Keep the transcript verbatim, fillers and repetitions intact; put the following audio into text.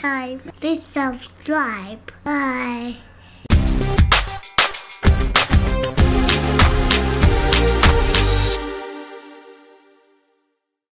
time. Please subscribe. Bye.